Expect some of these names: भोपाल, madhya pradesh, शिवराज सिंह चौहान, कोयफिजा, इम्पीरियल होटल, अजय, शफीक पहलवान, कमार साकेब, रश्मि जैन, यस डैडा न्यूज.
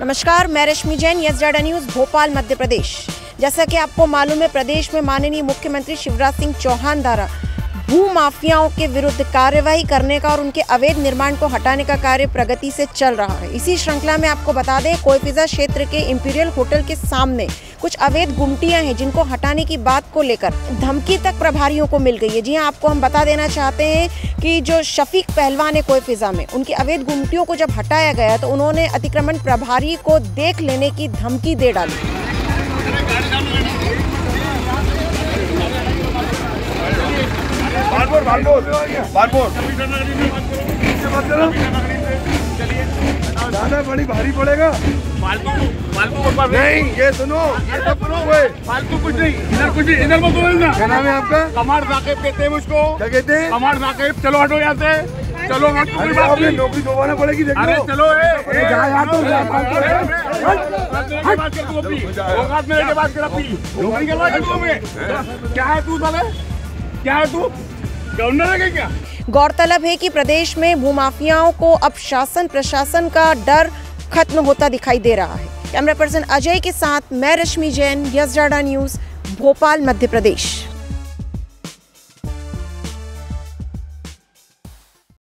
नमस्कार, मैं रश्मि जैन, यस डैडा न्यूज, भोपाल, Madhya Pradesh. जैसा कि आपको मालूम है, प्रदेश में माननीय मुख्यमंत्री शिवराज सिंह चौहान द्वारा भू माफियाओं के विरुद्ध कार्यवाही करने का और उनके अवैध निर्माण को हटाने का कार्य प्रगति से चल रहा है। इसी श्रृंखला में आपको बता दें, कोयफिजा क्षेत्र के इम्पीरियल होटल के सामने कुछ अवैध गुमटियां हैं जिनको हटाने की बात को लेकर धमकी तक प्रभारियों को मिल गई है। जी हां, आपको हम बता देना चाहते हैं कि जो शफीक पहलवान है कोयफिजा में, उनकी अवैध गुमटियों को जब हटाया गया तो उन्होंने अतिक्रमण प्रभारी को देख लेने की धमकी दे डाली। दाना बड़ी भारी पड़ेगा। नहीं, ये सुनो, ये सब सुनो, फालतू कुछ नहीं, इधर कुछ नहीं, इधर मत बोलना। क्या नाम है आपका? कमार साकेब कहते हैं मुझको। क्या कहते हैं? कमार साकेब। चलो हटो यहाँ से, चलो मत, कोई बात नहीं, नौकरी दोबारा पड़ेगी। अरे चलो, क्या है तू? साले क्या है तू? क्या? गौरतलब है कि प्रदेश में भूमाफियाओं को अब शासन प्रशासन का डर खत्म होता दिखाई दे रहा है। कैमरा पर्सन अजय के साथ मैं रश्मि जैन, यस डैडा न्यूज, भोपाल, मध्य प्रदेश।